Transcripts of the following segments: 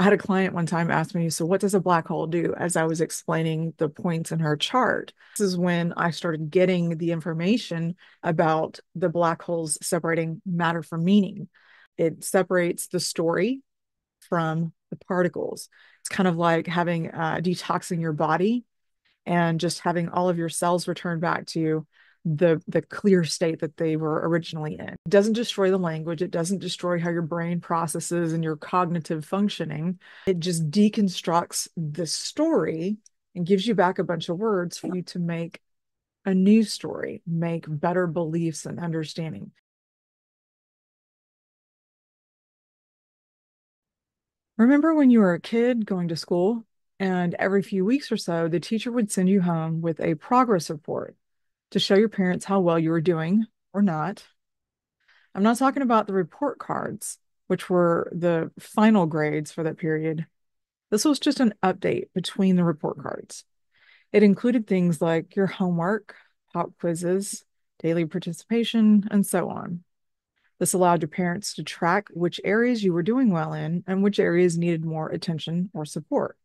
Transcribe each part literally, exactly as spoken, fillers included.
I had a client one time ask me, so what does a black hole do? As I was explaining the points in her chart. This is when I started getting the information about the black holes separating matter from meaning. It separates the story from the particles. It's kind of like having uh, detoxing your body and just having all of your cells return back to the the clear state that they were originally in. It doesn't destroy the language. It doesn't destroy how your brain processes and your cognitive functioning. It just deconstructs the story and gives you back a bunch of words for you to make a new story, make better beliefs and understanding. Remember when you were a kid going to school and every few weeks or so, the teacher would send you home with a progress report to show your parents how well you were doing or not. I'm not talking about the report cards, which were the final grades for that period. This was just an update between the report cards. It included things like your homework, pop quizzes, daily participation, and so on. This allowed your parents to track which areas you were doing well in and which areas needed more attention or support.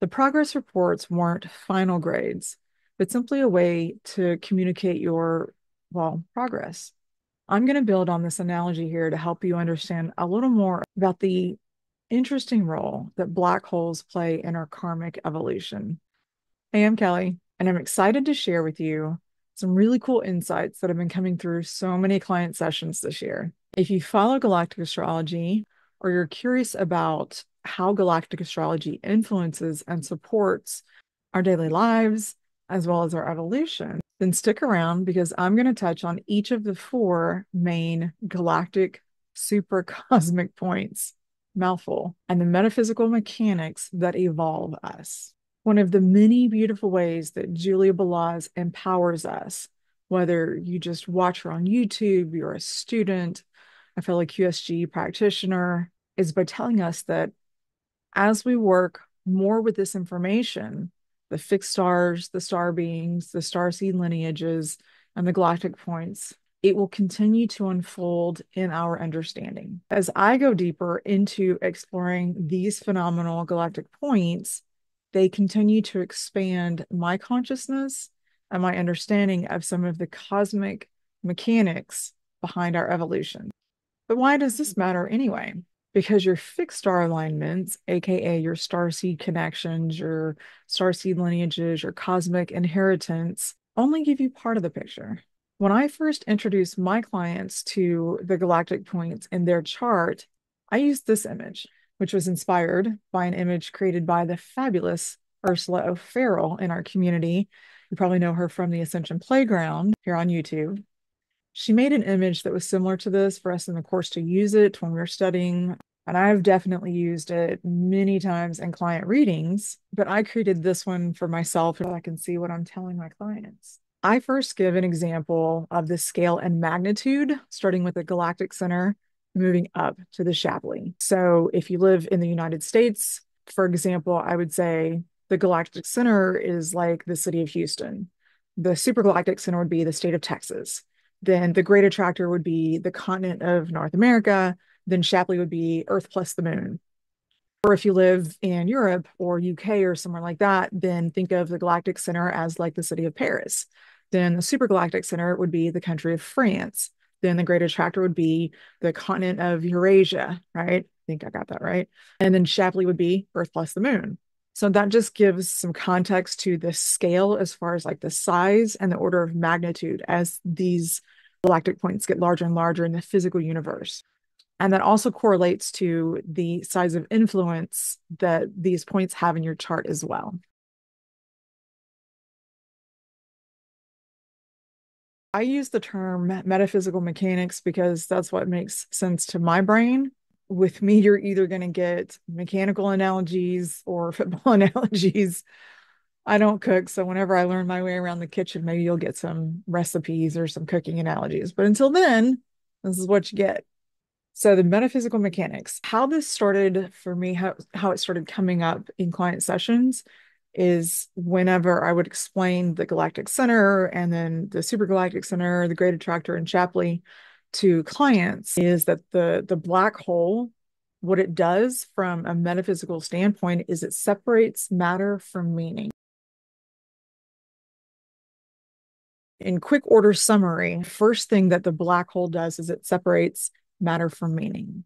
The progress reports weren't final grades, but simply a way to communicate your, well, progress. I'm going to build on this analogy here to help you understand a little more about the interesting role that black holes play in our karmic evolution. Hey, I'm Kelly, and I'm excited to share with you some really cool insights that have been coming through so many client sessions this year. If you follow Galactic Astrology, or you're curious about how galactic astrology influences and supports our daily lives, as well as our evolution, then stick around because I'm going to touch on each of the four main galactic super cosmic points, mouthful, and the metaphysical mechanics that evolve us. One of the many beautiful ways that Julia Balaz empowers us, whether you just watch her on YouTube, you're a student, a fellow Q S G practitioner, is by telling us that as we work more with this information, the fixed stars, the star beings, the starseed lineages, and the galactic points, it will continue to unfold in our understanding. As I go deeper into exploring these phenomenal galactic points, they continue to expand my consciousness and my understanding of some of the cosmic mechanics behind our evolution. But why does this matter anyway? Because your fixed star alignments, aka your starseed connections, your starseed lineages, your cosmic inheritance, only give you part of the picture. When I first introduced my clients to the galactic points in their chart, I used this image, which was inspired by an image created by the fabulous Ursula O'Farrell in our community. You probably know her from the Ascension Playground here on YouTube. She made an image that was similar to this for us in the course to use it when we were studying. And I've definitely used it many times in client readings, but I created this one for myself so I can see what I'm telling my clients. I first give an example of the scale and magnitude, starting with the Galactic Center, moving up to the Shapley. So if you live in the United States, for example, I would say the Galactic Center is like the city of Houston. The Super Galactic Center would be the state of Texas. Then the Great Attractor would be the continent of North America. Then Shapley would be Earth plus the moon. Or if you live in Europe or U K or somewhere like that, then think of the Galactic Center as like the city of Paris. Then the Super Galactic Center would be the country of France. Then the Great Attractor would be the continent of Eurasia, right? I think I got that right. And then Shapley would be Earth plus the moon. So that just gives some context to the scale as far as like the size and the order of magnitude as these galactic points get larger and larger in the physical universe. And that also correlates to the size of influence that these points have in your chart as well. I use the term metaphysical mechanics because that's what makes sense to my brain. With me, you're either going to get mechanical analogies or football analogies. I don't cook, so whenever I learn my way around the kitchen, maybe you'll get some recipes or some cooking analogies. But until then, this is what you get. So the metaphysical mechanics, how this started for me, how, how it started coming up in client sessions is whenever I would explain the Galactic Center and then the Super Galactic Center, the Great Attractor, and Shapley, to clients is that the, the black hole, what it does from a metaphysical standpoint is it separates matter from meaning. In quick order summary, first thing that the black hole does is it separates matter from meaning.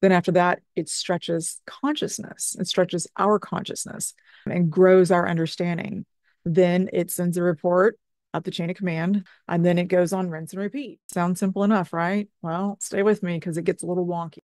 Then after that, it stretches consciousness. It stretches our consciousness and grows our understanding. Then it sends a report up the chain of command, and then it goes on rinse and repeat. Sounds simple enough, right? Well, stay with me because it gets a little wonky.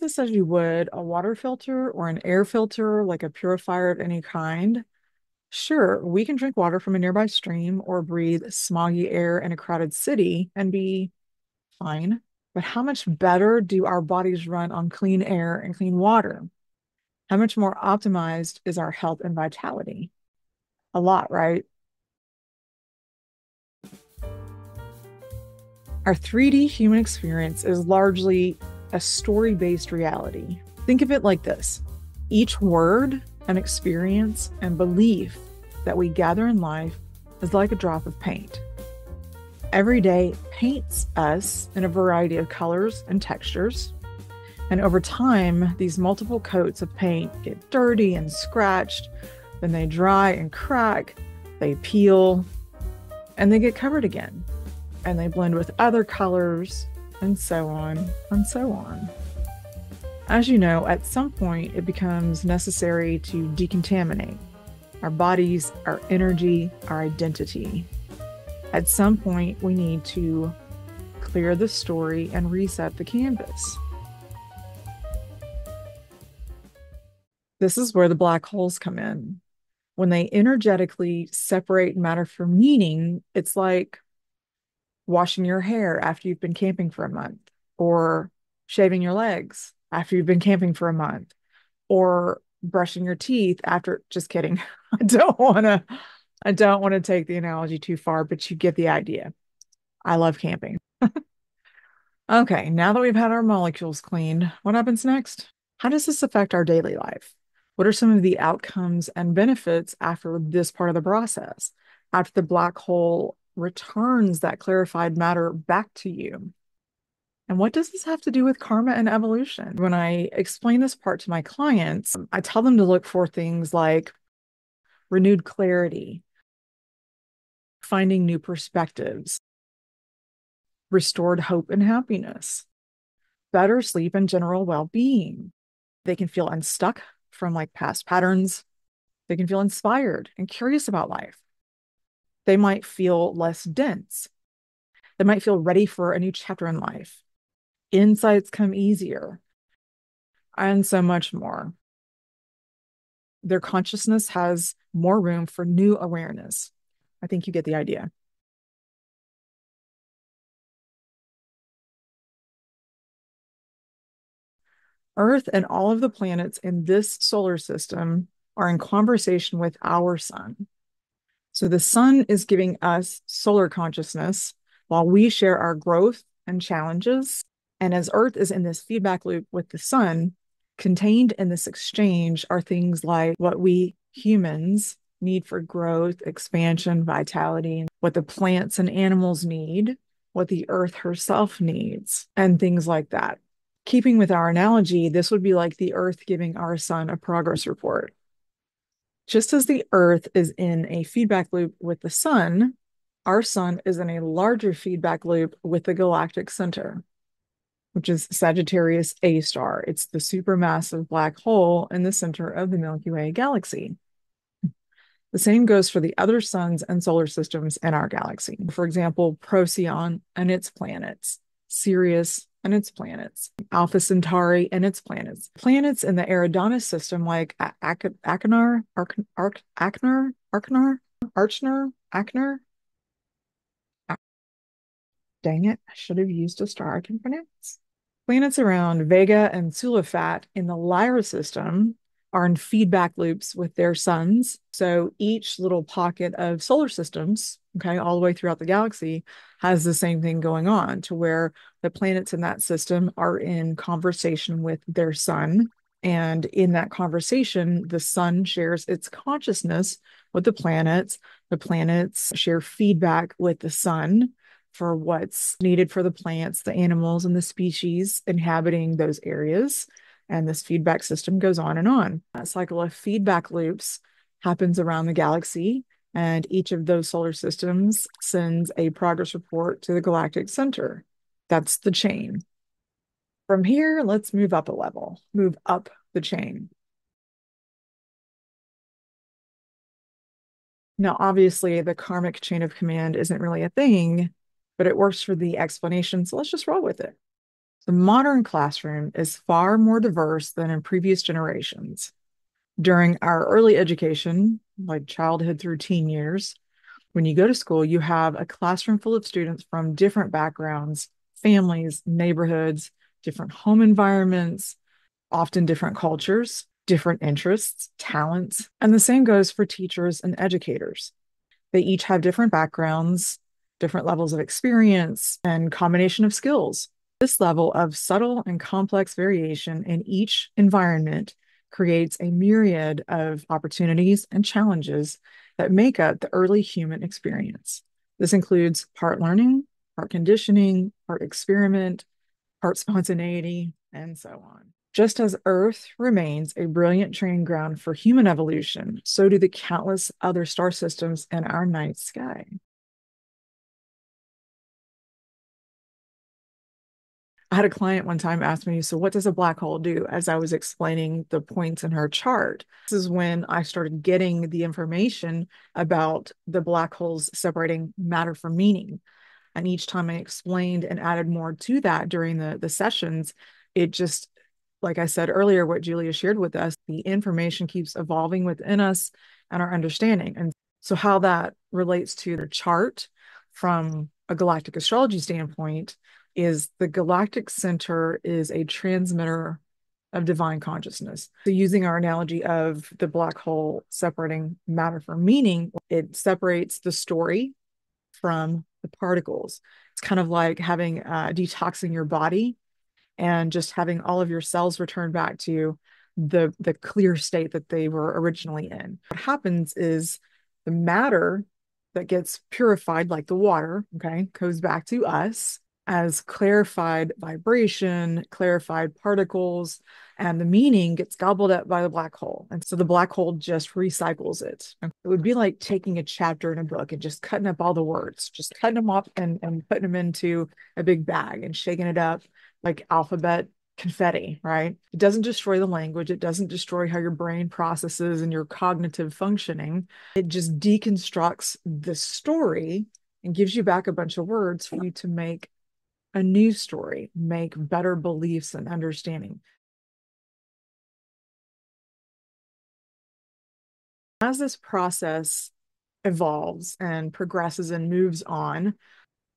This as you would a water filter or an air filter, like a purifier of any kind. Sure, we can drink water from a nearby stream or breathe smoggy air in a crowded city and be fine. But how much better do our bodies run on clean air and clean water? How much more optimized is our health and vitality? A lot, right? Our three D human experience is largely a story-based reality. Think of it like this. Each word, an experience, and belief that we gather in life is like a drop of paint. Every day paints us in a variety of colors and textures. And over time, these multiple coats of paint get dirty and scratched, then they dry and crack, they peel, and they get covered again. And they blend with other colors, and so on, and so on. As you know, at some point, it becomes necessary to decontaminate our bodies, our energy, our identity. At some point, we need to clear the story and reset the canvas. This is where the black holes come in. When they energetically separate matter from meaning, it's like washing your hair after you've been camping for a month, or shaving your legs after you've been camping for a month, or brushing your teeth after, just kidding. I don't want to, I don't want to take the analogy too far, but you get the idea. I love camping. Okay. Now that we've had our molecules cleaned, what happens next? How does this affect our daily life? What are some of the outcomes and benefits after this part of the process? After the black hole returns that clarified matter back to you. And what does this have to do with karma and evolution? When I explain this part to my clients, I tell them to look for things like renewed clarity, finding new perspectives, restored hope and happiness, better sleep and general well-being. They can feel unstuck from like past patterns. They can feel inspired and curious about life. They might feel less dense. They might feel ready for a new chapter in life. Insights come easier, and so much more. Their consciousness has more room for new awareness. I think you get the idea. Earth and all of the planets in this solar system are in conversation with our sun. So the sun is giving us solar consciousness while we share our growth and challenges. And as Earth is in this feedback loop with the sun, contained in this exchange are things like what we humans need for growth, expansion, vitality, what the plants and animals need, what the Earth herself needs, and things like that. Keeping with our analogy, this would be like the Earth giving our sun a progress report. Just as the Earth is in a feedback loop with the sun, our sun is in a larger feedback loop with the Galactic Center, which is Sagittarius A star. It's the supermassive black hole in the center of the Milky Way galaxy. The same goes for the other suns and solar systems in our galaxy. For example, Procyon and its planets, Sirius and its planets, Alpha Centauri and its planets. Planets in the Eridanus system like Achernar, Achernar, Achernar, Achernar, Achernar. Dang it, I should have used a star I can pronounce. Planets around Vega and Sulafat in the Lyra system are in feedback loops with their suns. So each little pocket of solar systems, okay, all the way throughout the galaxy, has the same thing going on to where the planets in that system are in conversation with their sun. And in that conversation, the sun shares its consciousness with the planets, The planets share feedback with the sun for what's needed for the plants, the animals, and the species inhabiting those areas. And this feedback system goes on and on. That cycle of feedback loops happens around the galaxy, and each of those solar systems sends a progress report to the Galactic Center. That's the chain. From here, let's move up a level, move up the chain. Now, obviously, the karmic chain of command isn't really a thing, but it works for the explanation, so let's just roll with it. The modern classroom is far more diverse than in previous generations. During our early education, like childhood through teen years, when you go to school, you have a classroom full of students from different backgrounds, families, neighborhoods, different home environments, often different cultures, different interests, talents. And the same goes for teachers and educators. They each have different backgrounds, different levels of experience, and combination of skills. This level of subtle and complex variation in each environment creates a myriad of opportunities and challenges that make up the early human experience. This includes part learning, part conditioning, part experiment, part spontaneity, and so on. Just as Earth remains a brilliant training ground for human evolution, so do the countless other star systems in our night sky. I had a client one time ask me, so what does a black hole do? As I was explaining the points in her chart. This is when I started getting the information about the black holes separating matter from meaning. And each time I explained and added more to that during the, the sessions, it just, like I said earlier, what Julia shared with us, the information keeps evolving within us and our understanding. And so how that relates to the chart from a galactic astrology standpoint is the Galactic Center is a transmitter of divine consciousness. So using our analogy of the black hole separating matter from meaning, it separates the story from the particles. It's kind of like having uh, detoxing your body and just having all of your cells return back to the, the clear state that they were originally in. What happens is the matter that gets purified, like the water, okay, goes back to us as clarified vibration, clarified particles, and the meaning gets gobbled up by the black hole. And so the black hole just recycles it. It would be like taking a chapter in a book and just cutting up all the words, just cutting them up and, and putting them into a big bag and shaking it up like alphabet confetti, right? It doesn't destroy the language. It doesn't destroy how your brain processes and your cognitive functioning. It just deconstructs the story and gives you back a bunch of words for you to make a new story, make better beliefs and understanding. As this process evolves and progresses and moves on,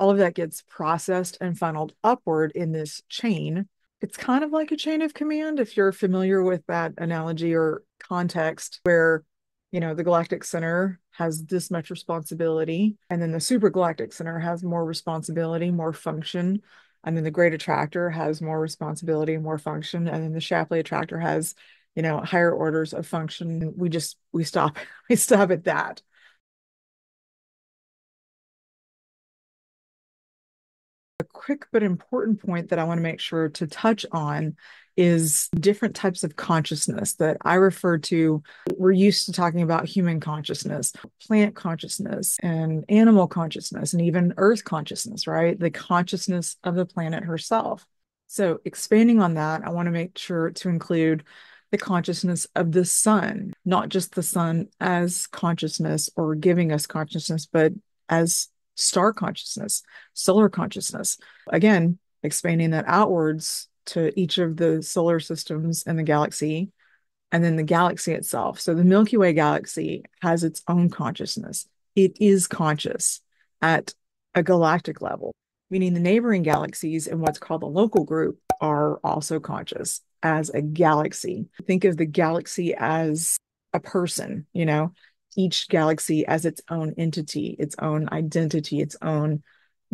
all of that gets processed and funneled upward in this chain. It's kind of like a chain of command, if you're familiar with that analogy or context, where, you know, the Galactic Center has this much responsibility, and then the Super Galactic Center has more responsibility, more function, and then the Great Attractor has more responsibility, more function, and then the Shapley Attractor has, you know, higher orders of function. We just, we stop, we stop at that. A quick but important point that I want to make sure to touch on is different types of consciousness that I refer to. We're used to talking about human consciousness, plant consciousness, and animal consciousness, and even earth consciousness, right? The consciousness of the planet herself. So expanding on that, I want to make sure to include the consciousness of the sun, not just the sun as consciousness or giving us consciousness, but as star consciousness, solar consciousness. Again, expanding that outwards to each of the solar systems in the galaxy, and then the galaxy itself. So the Milky Way galaxy has its own consciousness. It is conscious at a galactic level, meaning the neighboring galaxies in what's called the local group are also conscious as a galaxy. Think of the galaxy as a person, you know, each galaxy as its own entity, its own identity, its own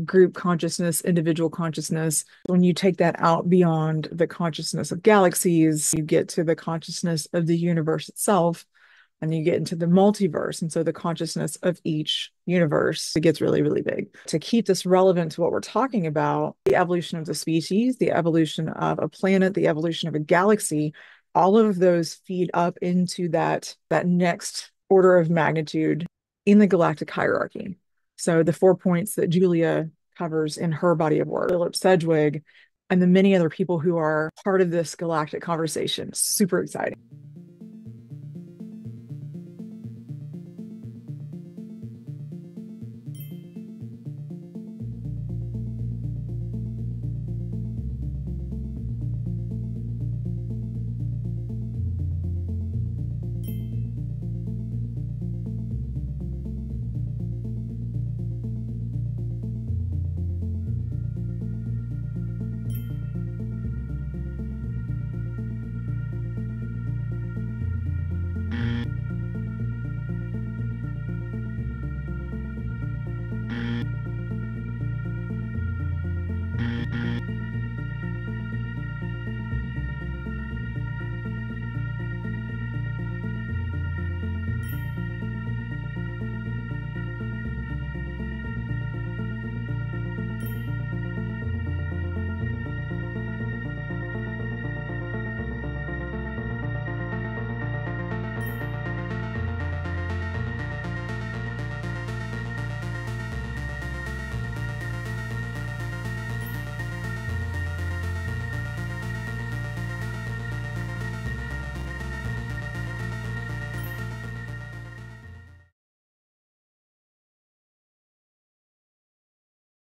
group consciousness, individual consciousness. When you take that out beyond the consciousness of galaxies, you get to the consciousness of the universe itself, and you get into the multiverse. And so the consciousness of each universe, it gets really, really big. To keep this relevant to what we're talking about, the evolution of the species, the evolution of a planet, the evolution of a galaxy, all of those feed up into that, that next order of magnitude in the galactic hierarchy. So the four points that Julia covers in her body of work, Philip Sedgwick, and the many other people who are part of this galactic conversation. Super exciting.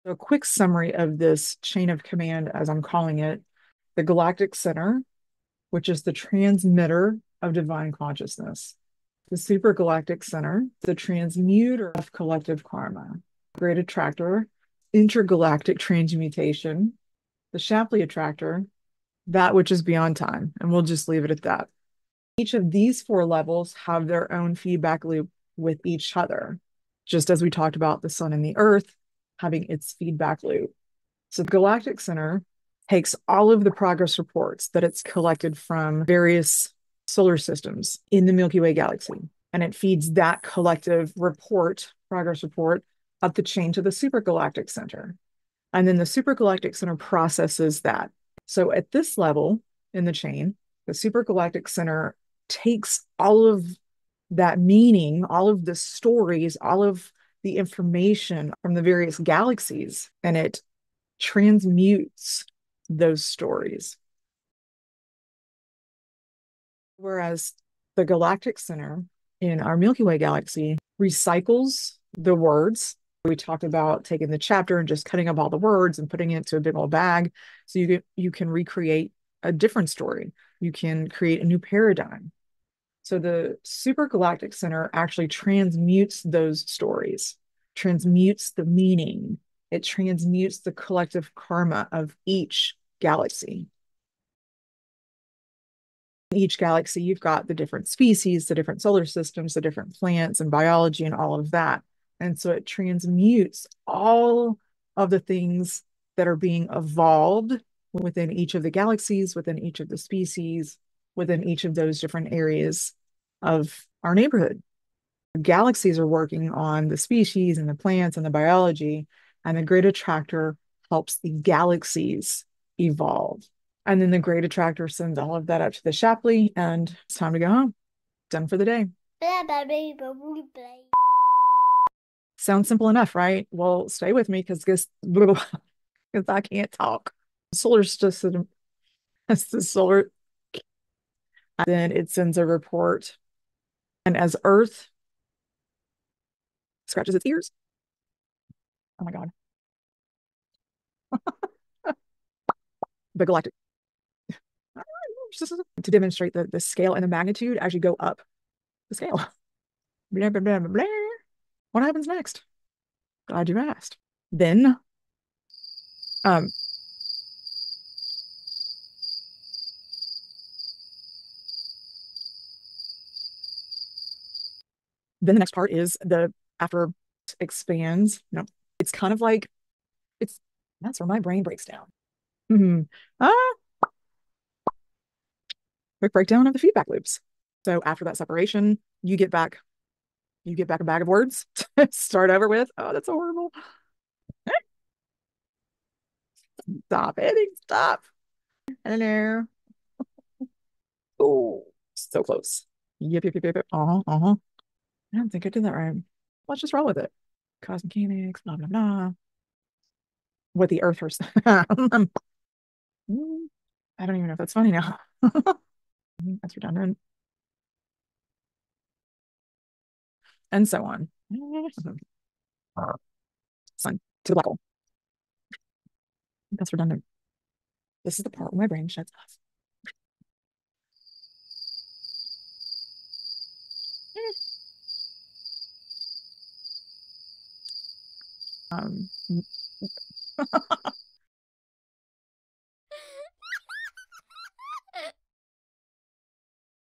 A quick summary of this chain of command, as I'm calling it, the Galactic Center, which is the transmitter of divine consciousness, the Super Galactic Center, the transmuter of collective karma, Great Attractor, intergalactic transmutation, the Shapley Attractor, that which is beyond time, and we'll just leave it at that. Each of these four levels have their own feedback loop with each other, just as we talked about the sun and the earth having its feedback loop. So the Galactic Center takes all of the progress reports that it's collected from various solar systems in the Milky Way galaxy, and it feeds that collective report, progress report, up the chain to the Super Galactic Center. And then the Super Galactic Center processes that. So at this level in the chain, the Super Galactic Center takes all of that meaning, all of the stories, all of the information from the various galaxies, and it transmutes those stories. Whereas the Galactic Center in our Milky Way galaxy recycles the words. We talked about taking the chapter and just cutting up all the words and putting it into a big old bag so you can, you can recreate a different story. You can create a new paradigm. So the Super Galactic Center actually transmutes those stories, transmutes the meaning. It transmutes the collective karma of each galaxy. In each galaxy, you've got the different species, the different solar systems, the different plants and biology and all of that. And so it transmutes all of the things that are being evolved within each of the galaxies, within each of the species, within each of those different areas of our neighborhood. Galaxies are working on the species and the plants and the biology, and the Great Attractor helps the galaxies evolve. And then the Great Attractor sends all of that up to the Shapley, and it's time to go home. Done for the day. Sounds simple enough, right? Well, stay with me because because I can't talk. Solar system. That's the solar. And then it sends a report. And as Earth scratches its ears. Oh my God. The galactic. To demonstrate the, the scale and the magnitude as you go up the scale. Blah, blah, blah, blah. What happens next? Glad you asked. Then, um, Then the next part is the after expands. No, it's kind of like it's that's where my brain breaks down. Mm-hmm. Ah, quick breakdown of the feedback loops. So after that separation, you get back, you get back a bag of words to start over with. Oh, that's horrible. Stop it. Stop. I don't know. Oh, so close. Yep, yep, yep, yep. Uh-huh, uh-huh. I don't think I did that right. Let's just roll with it. Cosmechanics, blah, blah, blah. What the earth herself. I don't even know if that's funny now. That's redundant. And so on. Sun to the black hole. That's redundant. This is the part where my brain shuts off. Um,